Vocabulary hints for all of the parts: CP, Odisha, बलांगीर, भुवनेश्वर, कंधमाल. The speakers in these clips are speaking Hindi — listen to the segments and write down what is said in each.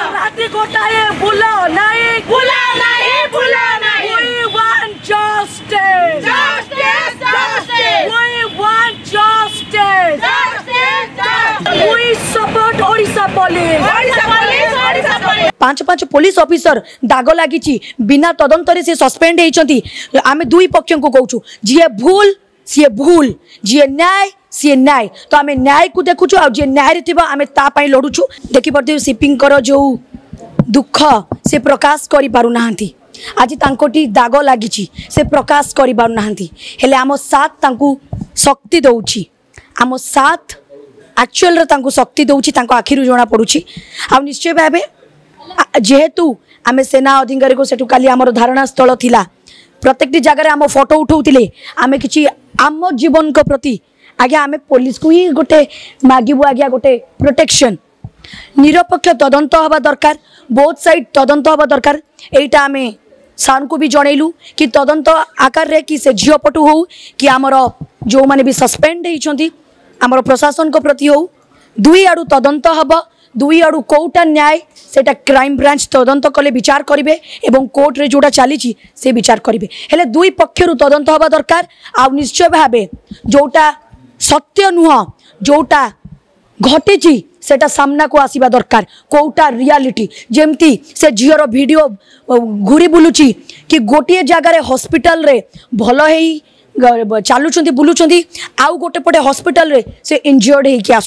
बुलाओ नहीं। We want justice. Justice. We want justice. Justice. We support Odisha police. पांच पुलिस ऑफिसर दाग लगी बिना तदंतर से सस्पेंड होती। आम दुई पक्ष को कहूँ जी भूल जी न्याय सी न्याय तो आम न्याय को देखुचु आ जी न्याय थी आम तापाई लड़ुचु। देखिपे सीपी जो दुख से प्रकाश करि पारु नाहंती आज तांकोटी दाग लगी से प्रकाश करि पारु नाहंती हेले आम साथ तांकू शक्ति दउची आम साथ एक्चुअल रे तांकू शक्ति दउची तांको आखिरु जोना पडुची। आ निश्चय भाबे जेहेतु आम सेना अधिकारी को सेठु काली आमर धारणा स्थल थिला प्रत्येक जगह आम फोटो उठाऊले आम किछि आम जीवन को प्रति आज्ञा आम पुलिस को ही गोटे मागिबु आज्ञा गोटे प्रोटेक्शन निरपक्ष तदंत हवा दरकार बोथ साइड तदंत हवा दरकार। एटा आमे सान को भी जनइलु कि तदंत आकार रे कि से झियो पटु हो कि आमर जो माने भी सस्पेंड होइछंती आमर प्रशासन को प्रति हो दुई आडू तदंत हबो दुई आडू कोटा न्याय सेटा क्राइम ब्रांच तदंत कले विचार करिवे एवं कोर्ट रे जोटा चालीची से विचार करिवे हेले दुई पक्षरु तदंत हवा दरकार। आ निश्चय भाबे जोटा सत्य नुह जोटा घटेची सेटा सामना को आसीबा दरकार कोटा रियलिटी जेमती से झीर वीडियो घूरी बुलुची कि गोटे जगार हॉस्पिटल रे भल हो चलुंट बुलुंट आउ गोटे पटे हॉस्पिटल रे से इंजर्ड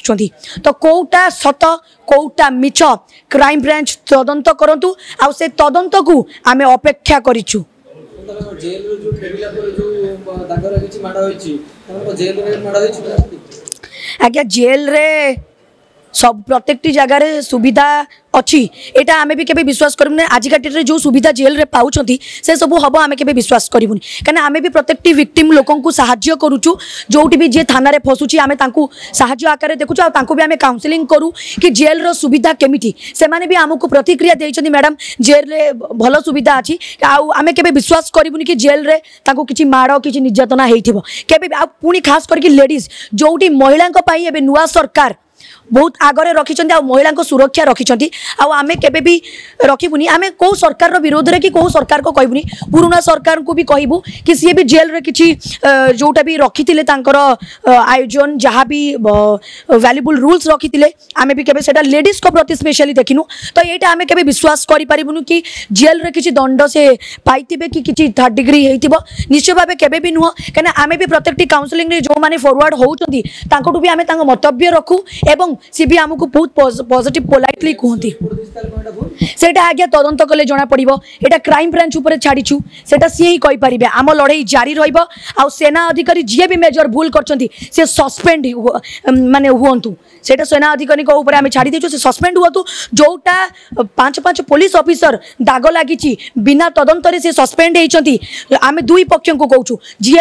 होती तो कोटा सत कोटा मिछ क्राइम ब्रांच तदंत करतु आउ से तदंत को आमे अपेक्षा करिचु। आज्ञा जेल रे सब प्रत्येक जगार सुविधा अच्छी एटा आमे भी केबे विश्वास करबुने आजिका डेट रे जो सुविधा जेल रे पाउछंती से सब हबो आमे केबे विश्वास करबुनी कने आमे भी प्रत्येक विक्टिम लोकन को सहाय्य करूछु जोटी भी जे थाना रे फसुची आमे तांकू सहाय्य आकारे देखुछु आ तांकू भी आमे काउंसलिंग करू कि जेल रो सुविधा केमिटी से माने भी हमकु प्रतिक्रिया देइछंती मैडम जेल रे भलो सुविधा अछि आ आमे केबे विश्वास करबुनी कि जेल रे तांकू किछि मारो किछि निर्यातना हेइथिबो केबे आ पुनी खास करके लेडीज जोटी महिलान को पाई एबे नुवा सरकार बहुत आगरे रखी महिला को सुरक्षा रखी आम केबी रखिबुनि आम कौ सरकार रो विरोध रे कि कौ सरकार को कहबुनि पुराना सरकार को भी कहबू कि सी भी जेल रे किछि जोटा भी रखी आयोजन जहाँ भी वैल्यूबल रूल्स रखी आम भी केबे सेटा लेडीज को प्रति स्पेशली देखिनु तो यहाँ आम केबे विश्वास करि परिबुनु कि जेल रे किछि दंड से पाइतिबे कि किछि 3rd डिग्री हेइतिबो निश्चय भाबे केबे भी नुह कना आम भी प्रत्येक काउंसलिंग रे जो माने फॉरवर्ड होउछंती तांको टु भी आम तांको मतब्य रखू एवं सी भी आमको बहुत पॉजिटिव पोलाइटली कहती से आज्ञा तदंत कले जना पड़ो यहाँ क्राइम ब्रांच उपर छाड़ीछु सेटा सी ही कही पारे आम लड़ाई जारी रहिबो आ सेना अधिकारी जी भी मेजर भूल करछंती से सस्पेंड माने हुंतु सेटा सेना अधिकारी को ऊपर आम छाड़ी देछु से सस्पेंड हुंतु जोटा पांच पुलिस ऑफिसर दाग लगी बिना तदंतर से सस्पेंड होती। आम दुई पक्ष को कहूँ जी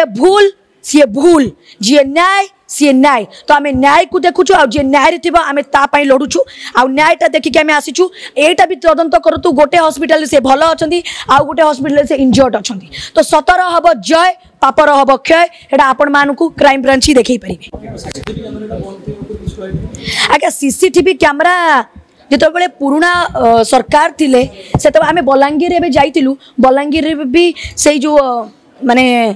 भूल जी न्याय सी न्याय तो आम न्याय को देखुचु आ जे न्याय थी आम तापाई लड़ुचु आ न्यायटा देखिक आम आसीचु एटा भी तदंत करतु गोटे हॉस्पिटल से भल अच्छी आउ गोटे हॉस्पिटल से इंजर्ड अच्छी तो सतर हब जय पापर हब क्षय एटा आपण मानकू क्राइम ब्रांच ही देखई परिबे। आज्ञा सीसीटीवी कैमरा जिते बड़े पुराना सरकार थिले से आम बलांगीर एबे जाइतिलु बलांगीर भी से जो माने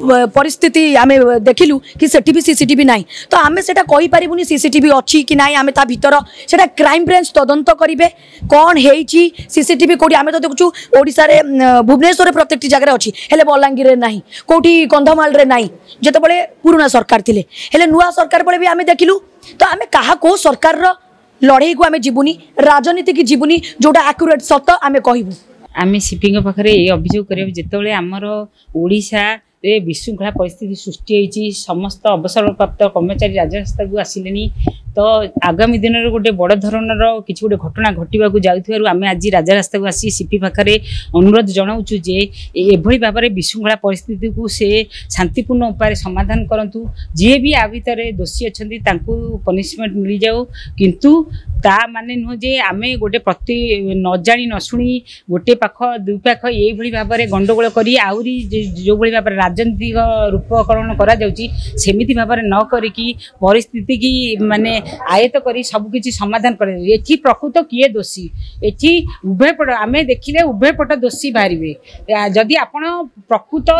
परिस्थिति आम देखिलु कि सेठी भी सीसीटीवी नाई तो आम से कही पारिबुनी सीसीटीवी अच्छी कि नाई आम ता भितर से क्राइम ब्रांच तदंत करेंगे कौन होइची सीसीटीवी कोठी आम तो देखुछु ओडिसा रे भुवनेश्वर प्रत्येक जगह अच्छी हेले बलांगीर रे नाही कोठी कंधमाल रे नाही जते बळे पुराना सरकार थिले हेले नुवा सरकार बळे भी आम देखिलु तो आम कहा को सरकार रो लड़ाई को आम जीवनी राजनीति की जीवनी जोटा एक्यूरेट सत आम कहबू। आम सीपी के पाखरे ए अभियोग करियो जते बळे हमर ओडिसा ए विशृंखला परिस्थिति सृष्टि समस्त अवसरप्राप्त कर्मचारी राज्य रास्ता को आसिले तो आगामी दिन में गोटे बड़ धरणर कि गोटे घटना घटना जाऊँ आम आज राज्य रास्ता को आसी सीपी पाखे अनुरोध जनाऊँ जे एभली भाव में विशृंखला परिस्थिति को से शांतिपूर्ण उपाय समाधान करूँ जी भी आ भितर दोषी अच्छा पनिशमेंट मिल जाऊ किंतु ता माने नुह जे आम गोटे प्रति नजाणी नशुणी गोटे पाख दुई पाख ये भाव में गंडगोल कर आहुरी जो भाव में राजनीतिक रूपकरण करमि भाव में न करी परिस्थिति की मानने आयत कर सबकि समाधान करें। प्रकृत किए दोषी एटी उभयपट आम देखिले उभयपट दोषी बाहर जदि आप प्रकृत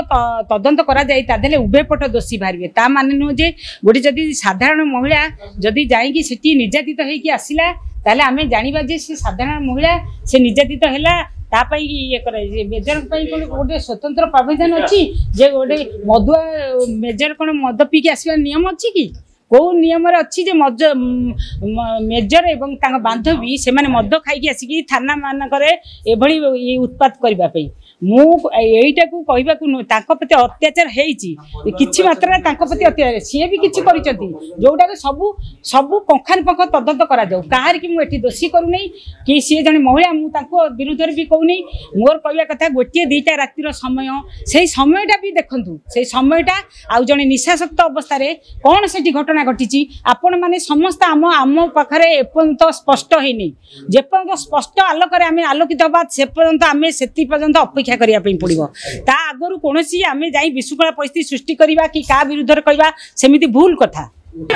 तदंत कर उभयपट दोषी बाहर ता मान नुह जे गोटे जदि साधारण महिला जदि जाकि निर्यातित होकर आसला ताले आम जाना जे सी साधारण महिला से निर्यातित है ये कराई मेजर गोटे स्वतंत्र प्रावधान अच्छी जे गोटे मदुआ मेजर कौन मद पीके आसवा नियम अच्छी कि कौ नियम अच्छी जे मज मेजर एवं बांधवी से मद खाई आसिक थाना मानक उत्पात करने मुटा को कहवा प्रति अत्याचार होती कि मात्रा प्रति अत्याचार सी भी किसी जोटा सब सबू पंखानुपंख तदंत कर दोषी करूना कि सी जन महिला मुझे विरुद्ध भी कहूनी मोर कहवा कथा गोटे दिटा रातिर समय से समयटा भी देखूँ से समयटा आज जन निशाशक्त अवस्था कौन से घटना घटी आपण मैंने समस्त आम आम पाखे एपर्यंत स्पष्ट होनी जेपर्यंत स्पष्ट आलोक आम आलोकित हवा से पर्यंत आम से पर्यंत अपेक्षा ता आगरु कौन सी आम जाई विशृंखला परिस्थिति सृष्टि करवा कि का विरुद्ध कहवा सेमिति भूल कथा